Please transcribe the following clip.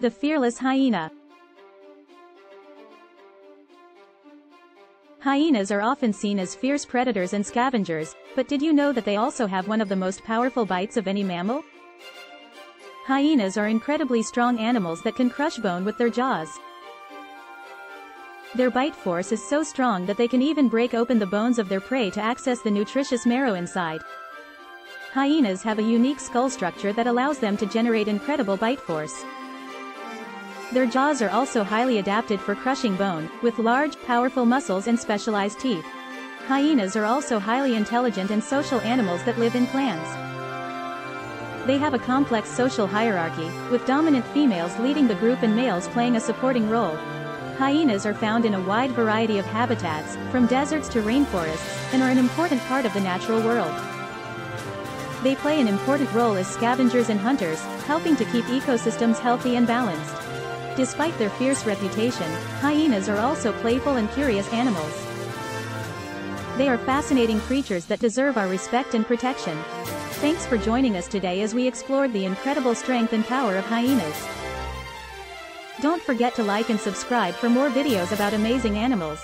The fearless hyena. Hyenas are often seen as fierce predators and scavengers, but did you know that they also have one of the most powerful bites of any mammal? Hyenas are incredibly strong animals that can crush bone with their jaws. Their bite force is so strong that they can even break open the bones of their prey to access the nutritious marrow inside. Hyenas have a unique skull structure that allows them to generate incredible bite force. Their jaws are also highly adapted for crushing bone, with large, powerful muscles and specialized teeth. Hyenas are also highly intelligent and social animals that live in clans. They have a complex social hierarchy, with dominant females leading the group and males playing a supporting role. Hyenas are found in a wide variety of habitats, from deserts to rainforests, and are an important part of the natural world. They play an important role as scavengers and hunters, helping to keep ecosystems healthy and balanced. Despite their fierce reputation, hyenas are also playful and curious animals. They are fascinating creatures that deserve our respect and protection. Thanks for joining us today as we explored the incredible strength and power of hyenas. Don't forget to like and subscribe for more videos about amazing animals.